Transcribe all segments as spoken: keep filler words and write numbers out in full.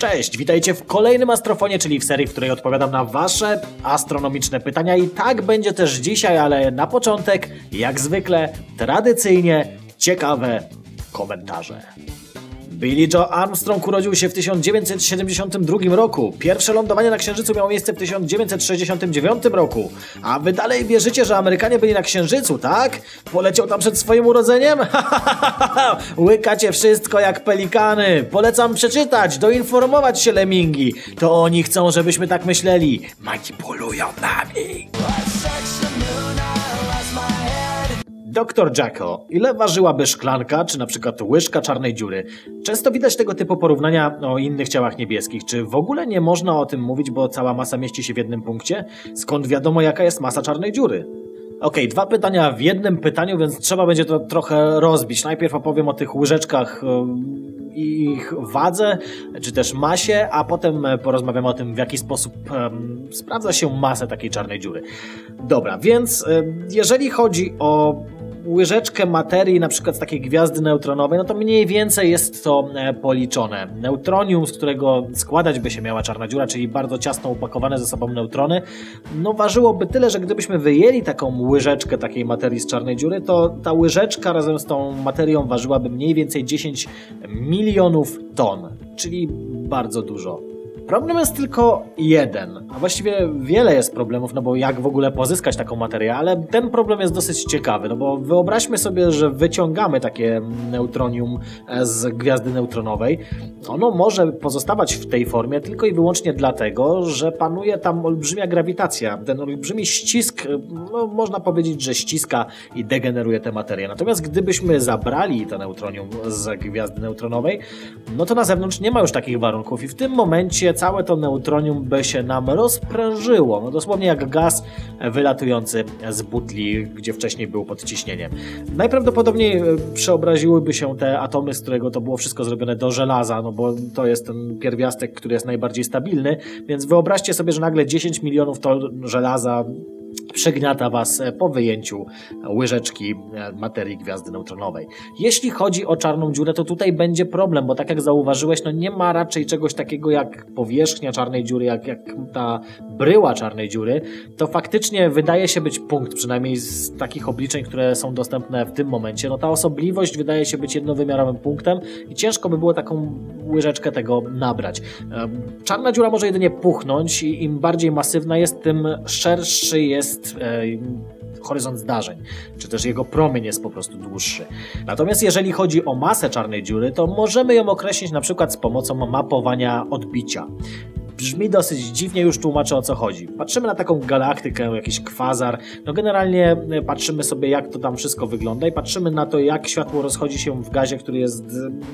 Cześć, witajcie w kolejnym Astrofonie, czyli w serii, w której odpowiadam na wasze astronomiczne pytania i tak będzie też dzisiaj, ale na początek, jak zwykle, tradycyjnie ciekawe komentarze. Billy Joe Armstrong urodził się w tysiąc dziewięćset siedemdziesiątym drugim roku. Pierwsze lądowanie na Księżycu miało miejsce w tysiąc dziewięćset sześćdziesiątym dziewiątym roku. A wy dalej wierzycie, że Amerykanie byli na Księżycu, tak? Poleciał tam przed swoim urodzeniem? Łykacie wszystko jak pelikany. Polecam przeczytać, doinformować się Lemingi. To oni chcą, żebyśmy tak myśleli. Manipulują nami. Doktor Jacko. Ile ważyłaby szklanka, czy na przykład łyżka czarnej dziury? Często widać tego typu porównania o innych ciałach niebieskich. Czy w ogóle nie można o tym mówić, bo cała masa mieści się w jednym punkcie? Skąd wiadomo, jaka jest masa czarnej dziury? Okej, okay, dwa pytania w jednym pytaniu, więc trzeba będzie to trochę rozbić. Najpierw opowiem o tych łyżeczkach i ich wadze, czy też masie, a potem porozmawiamy o tym, w jaki sposób um, sprawdza się masę takiej czarnej dziury. Dobra, więc jeżeli chodzi o łyżeczkę materii, na przykład z takiej gwiazdy neutronowej, no to mniej więcej jest to policzone. Neutronium, z którego składać by się miała czarna dziura, czyli bardzo ciasno upakowane ze sobą neutrony, no ważyłoby tyle, że gdybyśmy wyjęli taką łyżeczkę takiej materii z czarnej dziury, to ta łyżeczka razem z tą materią ważyłaby mniej więcej dziesięć milionów ton, czyli bardzo dużo. Problem jest tylko jeden, a właściwie wiele jest problemów, no bo jak w ogóle pozyskać taką materię, ale ten problem jest dosyć ciekawy, no bo wyobraźmy sobie, że wyciągamy takie neutronium z gwiazdy neutronowej. Ono może pozostawać w tej formie tylko i wyłącznie dlatego, że panuje tam olbrzymia grawitacja, ten olbrzymi ścisk, no można powiedzieć, że ściska i degeneruje tę materię. Natomiast gdybyśmy zabrali to neutronium z gwiazdy neutronowej, no to na zewnątrz nie ma już takich warunków i w tym momencie całe to neutronium by się nam rozprężyło, no dosłownie jak gaz wylatujący z butli, gdzie wcześniej był pod ciśnieniem. Najprawdopodobniej przeobraziłyby się te atomy, z którego to było wszystko zrobione, do żelaza, no bo to jest ten pierwiastek, który jest najbardziej stabilny, więc wyobraźcie sobie, że nagle dziesięć milionów ton żelaza przygniata was po wyjęciu łyżeczki materii gwiazdy neutronowej. Jeśli chodzi o czarną dziurę, to tutaj będzie problem, bo tak jak zauważyłeś, no nie ma raczej czegoś takiego jak powierzchnia czarnej dziury, jak, jak ta bryła czarnej dziury. To faktycznie wydaje się być punkt, przynajmniej z takich obliczeń, które są dostępne w tym momencie. No ta osobliwość wydaje się być jednowymiarowym punktem i ciężko by było taką łyżeczkę tego nabrać. Czarna dziura może jedynie puchnąć i im bardziej masywna jest, tym szerszy jest Jest, e, horyzont zdarzeń, czy też jego promień jest po prostu dłuższy. Natomiast jeżeli chodzi o masę czarnej dziury, to możemy ją określić na przykład z pomocą mapowania odbicia. Brzmi dosyć dziwnie, już tłumaczę, o co chodzi. Patrzymy na taką galaktykę, jakiś kwazar, no generalnie patrzymy sobie, jak to tam wszystko wygląda i patrzymy na to, jak światło rozchodzi się w gazie, który jest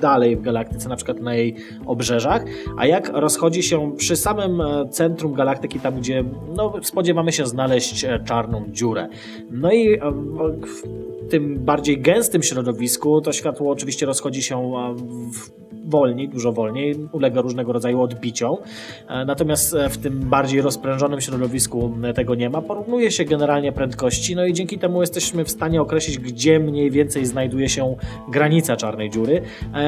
dalej w galaktyce, na przykład na jej obrzeżach, a jak rozchodzi się przy samym centrum galaktyki, tam gdzie no, spodziewamy się znaleźć czarną dziurę. No i w tym bardziej gęstym środowisku to światło oczywiście rozchodzi się w wolniej, dużo wolniej, ulega różnego rodzaju odbiciom, natomiast w tym bardziej rozprężonym środowisku tego nie ma, porównuje się generalnie prędkości, no i dzięki temu jesteśmy w stanie określić, gdzie mniej więcej znajduje się granica czarnej dziury,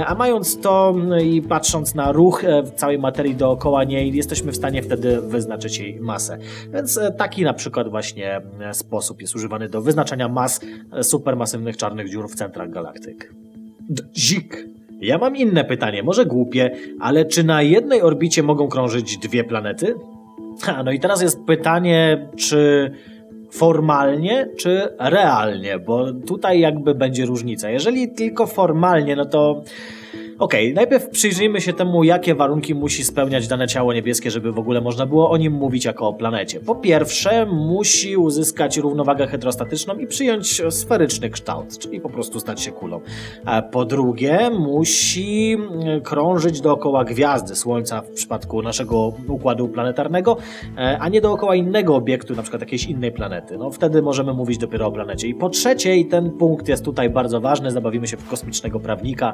a mając to i patrząc na ruch całej materii dookoła niej, jesteśmy w stanie wtedy wyznaczyć jej masę. Więc taki na przykład właśnie sposób jest używany do wyznaczania mas supermasywnych czarnych dziur w centrach galaktyk. Dzik! Ja mam inne pytanie, może głupie, ale czy na jednej orbicie mogą krążyć dwie planety? Ha, no i teraz jest pytanie, czy formalnie, czy realnie, bo tutaj jakby będzie różnica. Jeżeli tylko formalnie, no to... Okej, okay, najpierw przyjrzyjmy się temu, jakie warunki musi spełniać dane ciało niebieskie, żeby w ogóle można było o nim mówić jako o planecie. Po pierwsze, musi uzyskać równowagę hydrostatyczną i przyjąć sferyczny kształt, czyli po prostu stać się kulą. Po drugie, musi krążyć dookoła gwiazdy Słońca w przypadku naszego układu planetarnego, a nie dookoła innego obiektu, na przykład jakiejś innej planety. No wtedy możemy mówić dopiero o planecie. I po trzecie, i ten punkt jest tutaj bardzo ważny, zabawimy się w kosmicznego prawnika,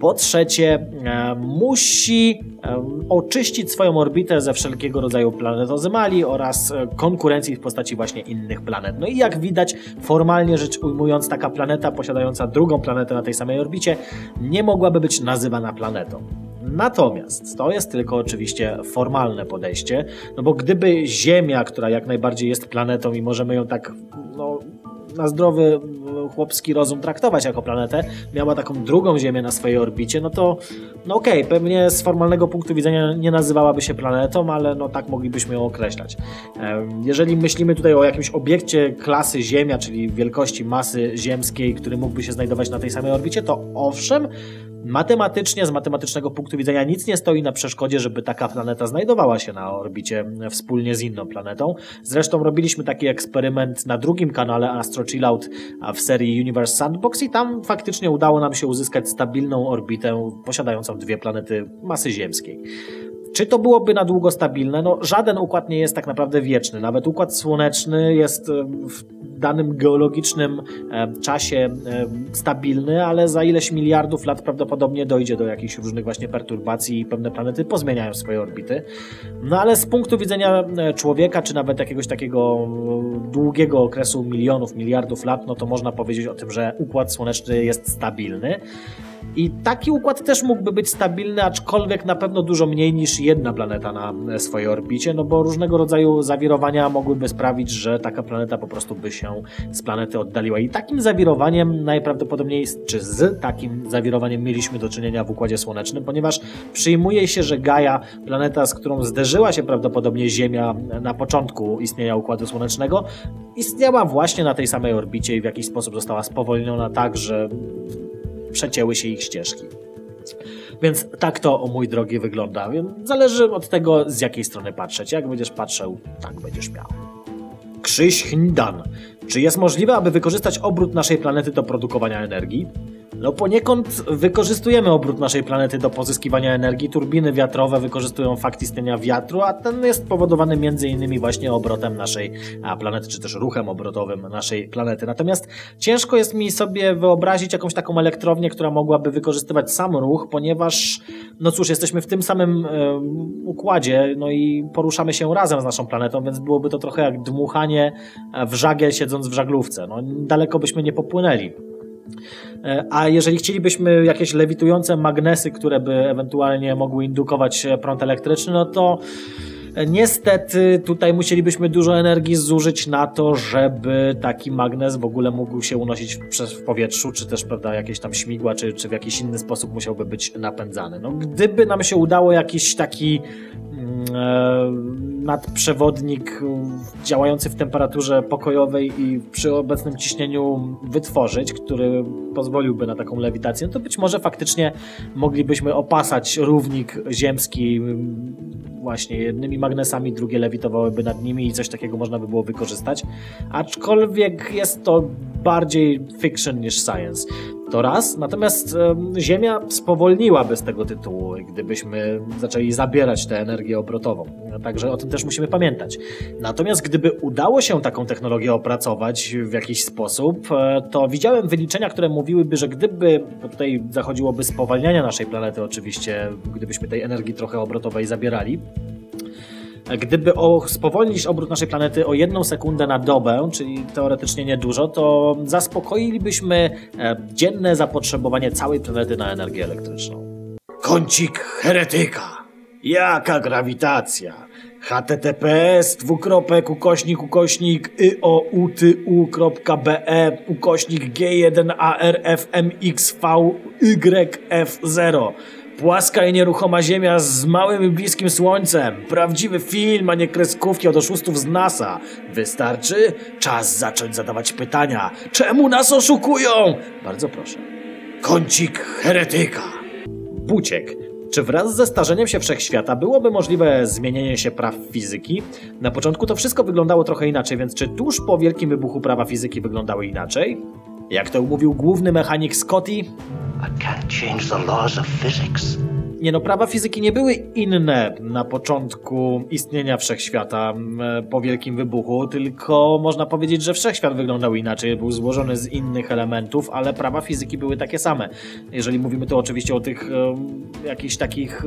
po trzecie, trzecie, e, musi e, oczyścić swoją orbitę ze wszelkiego rodzaju planetozymali oraz e, konkurencji w postaci właśnie innych planet. No i jak widać, formalnie rzecz ujmując, taka planeta posiadająca drugą planetę na tej samej orbicie nie mogłaby być nazywana planetą. Natomiast to jest tylko oczywiście formalne podejście, no bo gdyby Ziemia, która jak najbardziej jest planetą i możemy ją tak, no, na zdrowy chłopski rozum traktować jako planetę, miała taką drugą Ziemię na swojej orbicie, no to no okej, okay, pewnie z formalnego punktu widzenia nie nazywałaby się planetą, ale no tak moglibyśmy ją określać. Jeżeli myślimy tutaj o jakimś obiekcie klasy Ziemia, czyli wielkości masy ziemskiej, który mógłby się znajdować na tej samej orbicie, to owszem, matematycznie, z matematycznego punktu widzenia nic nie stoi na przeszkodzie, żeby taka planeta znajdowała się na orbicie wspólnie z inną planetą. Zresztą robiliśmy taki eksperyment na drugim kanale Astro Chillout w serii Universe Sandbox i tam faktycznie udało nam się uzyskać stabilną orbitę posiadającą dwie planety masy ziemskiej. Czy to byłoby na długo stabilne? No, żaden układ nie jest tak naprawdę wieczny. Nawet układ słoneczny jest w danym geologicznym czasie stabilny, ale za ileś miliardów lat prawdopodobnie dojdzie do jakichś różnych właśnie perturbacji i pewne planety pozmieniają swoje orbity. No ale z punktu widzenia człowieka, czy nawet jakiegoś takiego długiego okresu milionów, miliardów lat, no to można powiedzieć o tym, że układ słoneczny jest stabilny. I taki układ też mógłby być stabilny, aczkolwiek na pewno dużo mniej niż jedna planeta na swojej orbicie, no bo różnego rodzaju zawirowania mogłyby sprawić, że taka planeta po prostu by się z planety oddaliła. I takim zawirowaniem najprawdopodobniej, czy z takim zawirowaniem mieliśmy do czynienia w Układzie Słonecznym, ponieważ przyjmuje się, że Gaia, planeta, z którą zderzyła się prawdopodobnie Ziemia na początku istnienia Układu Słonecznego, istniała właśnie na tej samej orbicie i w jakiś sposób została spowolniona tak, że przecięły się ich ścieżki. Więc tak to, mój drogi, wygląda. Więc zależy od tego, z jakiej strony patrzeć. Jak będziesz patrzył, tak będziesz miał. Krzyś Hindan. Czy jest możliwe, aby wykorzystać obrót naszej planety do produkowania energii? No poniekąd wykorzystujemy obrót naszej planety do pozyskiwania energii. Turbiny wiatrowe wykorzystują fakt istnienia wiatru, a ten jest powodowany między innymi właśnie obrotem naszej planety, czy też ruchem obrotowym naszej planety. Natomiast ciężko jest mi sobie wyobrazić jakąś taką elektrownię, która mogłaby wykorzystywać sam ruch, ponieważ, no cóż, jesteśmy w tym samym e, układzie, no i poruszamy się razem z naszą planetą, więc byłoby to trochę jak dmuchanie w żagiel siedząc w żaglówce. No daleko byśmy nie popłynęli. A jeżeli chcielibyśmy jakieś lewitujące magnesy, które by ewentualnie mogły indukować prąd elektryczny, no to niestety tutaj musielibyśmy dużo energii zużyć na to, żeby taki magnes w ogóle mógł się unosić w powietrzu, czy też, prawda, jakieś tam śmigła, czy, czy w jakiś inny sposób musiałby być napędzany. No, gdyby nam się udało jakiś taki nadprzewodnik działający w temperaturze pokojowej i przy obecnym ciśnieniu wytworzyć, który pozwoliłby na taką lewitację, to być może faktycznie moglibyśmy opasać równik ziemski właśnie jednymi magnesami, drugie lewitowałyby nad nimi i coś takiego można by było wykorzystać. Aczkolwiek jest to bardziej fiction niż science. To raz, natomiast e, Ziemia spowolniłaby z tego tytułu, gdybyśmy zaczęli zabierać tę energię obrotową. Także o tym też musimy pamiętać. Natomiast gdyby udało się taką technologię opracować w jakiś sposób, e, to widziałem wyliczenia, które mówiłyby, że gdyby, bo tutaj zachodziłoby spowalnianie naszej planety oczywiście, gdybyśmy tej energii trochę obrotowej zabierali, gdyby o, spowolnić obrót naszej planety o jedną sekundę na dobę, czyli teoretycznie niedużo, to zaspokoilibyśmy e, dzienne zapotrzebowanie całej planety na energię elektryczną. Kącik heretyka. Jaka grawitacja? https dwukropek ukośnik ukośnik ioutu.be ukośnik g jeden a r f m x v y f zero. Płaska i nieruchoma Ziemia z małym i bliskim Słońcem. Prawdziwy film, a nie kreskówki od oszustów z NASA. Wystarczy? Czas zacząć zadawać pytania. Czemu nas oszukują? Bardzo proszę. Kącik heretyka. Buciek. Czy wraz ze starzeniem się wszechświata byłoby możliwe zmienienie się praw fizyki? Na początku to wszystko wyglądało trochę inaczej, więc czy tuż po wielkim wybuchu prawa fizyki wyglądały inaczej? Jak to mówił główny mechanik Scotty, I can't change the laws of physics. Nie no, prawa fizyki nie były inne na początku istnienia wszechświata po wielkim wybuchu, tylko można powiedzieć, że wszechświat wyglądał inaczej, był złożony z innych elementów, ale prawa fizyki były takie same. Jeżeli mówimy tu oczywiście o tych e, jakichś takich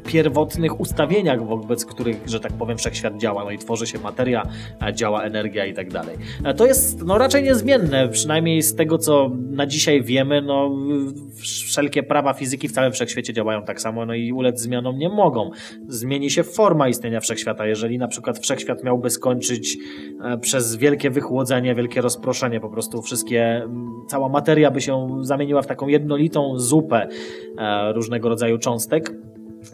E, pierwotnych ustawieniach, wobec których, że tak powiem, wszechświat działa, no i tworzy się materia, działa energia i tak dalej. To jest no raczej niezmienne, przynajmniej z tego, co na dzisiaj wiemy, no wszelkie prawa fizyki w całym wszechświecie działają tak samo, no i ulec zmianom nie mogą. Zmieni się forma istnienia wszechświata, jeżeli na przykład wszechświat miałby skończyć przez wielkie wychłodzenie, wielkie rozproszenie, po prostu wszystkie, cała materia by się zamieniła w taką jednolitą zupę różnego rodzaju cząstek,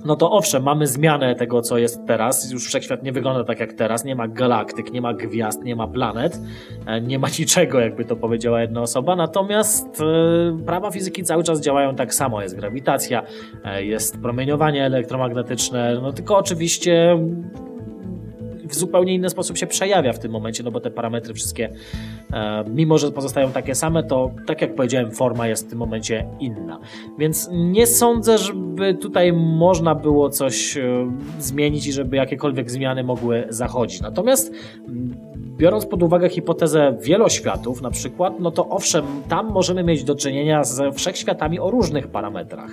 no to owszem, mamy zmianę tego, co jest teraz. Już wszechświat nie wygląda tak jak teraz. Nie ma galaktyk, nie ma gwiazd, nie ma planet, nie ma niczego, jakby to powiedziała jedna osoba. Natomiast e, prawa fizyki cały czas działają tak samo. Jest grawitacja, e, jest promieniowanie elektromagnetyczne, no tylko oczywiście w zupełnie inny sposób się przejawia w tym momencie, no bo te parametry wszystkie, e, mimo że pozostają takie same, to tak jak powiedziałem, forma jest w tym momencie inna. Więc nie sądzę, żeby tutaj można było coś e, zmienić i żeby jakiekolwiek zmiany mogły zachodzić. Natomiast biorąc pod uwagę hipotezę wieloświatów na przykład, no to owszem, tam możemy mieć do czynienia z wszechświatami o różnych parametrach.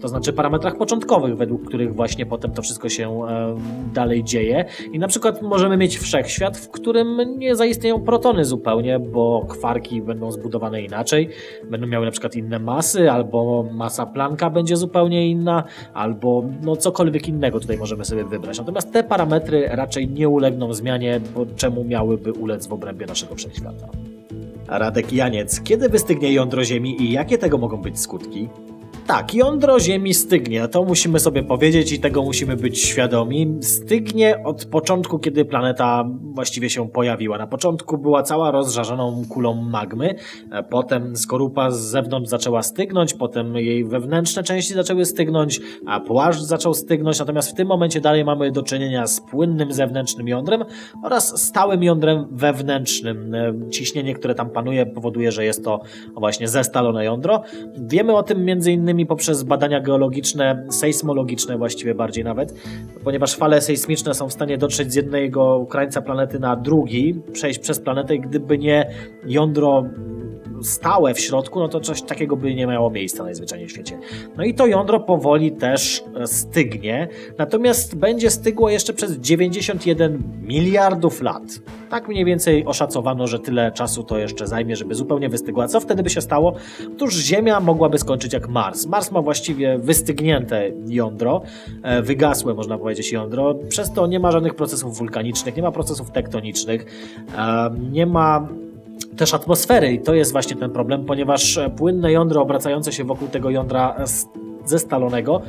To znaczy parametrach początkowych, według których właśnie potem to wszystko się e, dalej dzieje. I na przykład możemy mieć wszechświat, w którym nie zaistnieją protony zupełnie, bo kwarki będą zbudowane inaczej, będą miały na przykład inne masy, albo masa Plancka będzie zupełnie inna, albo no cokolwiek innego tutaj możemy sobie wybrać. Natomiast te parametry raczej nie ulegną zmianie, bo czemu miałyby ulec w obrębie naszego wszechświata. Radek Janiec. Kiedy wystygnie jądro Ziemi i jakie tego mogą być skutki? Tak, jądro Ziemi stygnie, to musimy sobie powiedzieć i tego musimy być świadomi. Stygnie od początku, kiedy planeta właściwie się pojawiła. Na początku była cała rozżarzoną kulą magmy, potem skorupa z zewnątrz zaczęła stygnąć, potem jej wewnętrzne części zaczęły stygnąć, a płaszcz zaczął stygnąć, natomiast w tym momencie dalej mamy do czynienia z płynnym zewnętrznym jądrem oraz stałym jądrem wewnętrznym. Ciśnienie, które tam panuje, powoduje, że jest to właśnie zestalone jądro. Wiemy o tym między innymi poprzez badania geologiczne, sejsmologiczne właściwie bardziej nawet, ponieważ fale sejsmiczne są w stanie dotrzeć z jednego krańca planety na drugi, przejść przez planetę i gdyby nie jądro stałe w środku, no to coś takiego by nie miało miejsca najzwyczajniej w świecie. No i to jądro powoli też stygnie, natomiast będzie stygło jeszcze przez dziewięćdziesiąt jeden miliardów lat. Tak mniej więcej oszacowano, że tyle czasu to jeszcze zajmie, żeby zupełnie wystygła. Co wtedy by się stało? Otóż Ziemia mogłaby skończyć jak Mars. Mars ma właściwie wystygnięte jądro, wygasłe można powiedzieć jądro, przez to nie ma żadnych procesów wulkanicznych, nie ma procesów tektonicznych, nie ma też atmosfery i to jest właśnie ten problem, ponieważ płynne jądro obracające się wokół tego jądra zestalonego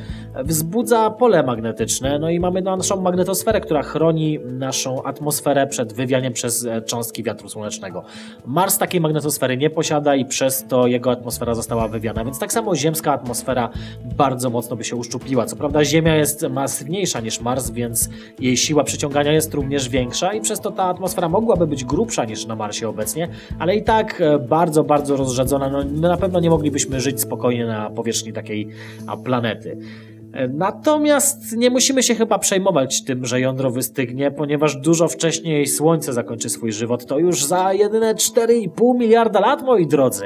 wzbudza pole magnetyczne, no i mamy naszą magnetosferę, która chroni naszą atmosferę przed wywianiem przez cząstki wiatru słonecznego. Mars takiej magnetosfery nie posiada i przez to jego atmosfera została wywiana, więc tak samo ziemska atmosfera bardzo mocno by się uszczupliła. Co prawda Ziemia jest masywniejsza niż Mars, więc jej siła przyciągania jest również większa i przez to ta atmosfera mogłaby być grubsza niż na Marsie obecnie, ale i tak bardzo, bardzo rozrzedzona. No, my na pewno nie moglibyśmy żyć spokojnie na powierzchni takiej a planety. Natomiast nie musimy się chyba przejmować tym, że jądro wystygnie, ponieważ dużo wcześniej Słońce zakończy swój żywot. To już za jedyne cztery i pół miliarda lat, moi drodzy.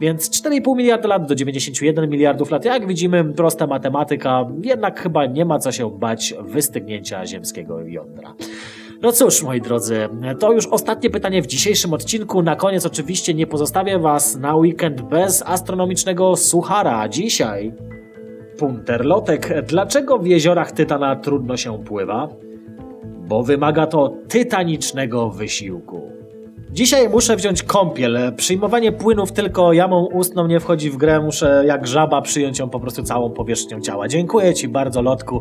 Więc cztery i pół miliarda lat do dziewięćdziesięciu jeden miliardów lat. Jak widzimy, prosta matematyka. Jednak chyba nie ma co się bać wystygnięcia ziemskiego jądra. No cóż, moi drodzy, to już ostatnie pytanie w dzisiejszym odcinku. Na koniec oczywiście nie pozostawię was na weekend bez astronomicznego suchara. Dzisiaj Punterlotek. Dlaczego w jeziorach Tytana trudno się pływa? Bo wymaga to tytanicznego wysiłku. Dzisiaj muszę wziąć kąpiel. Przyjmowanie płynów tylko jamą ustną nie wchodzi w grę. Muszę jak żaba przyjąć ją po prostu całą powierzchnią ciała. Dziękuję ci bardzo, Lotku.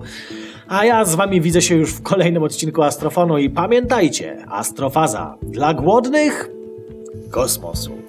A ja z wami widzę się już w kolejnym odcinku Astrofonu i pamiętajcie, astrofaza dla głodnych kosmosu.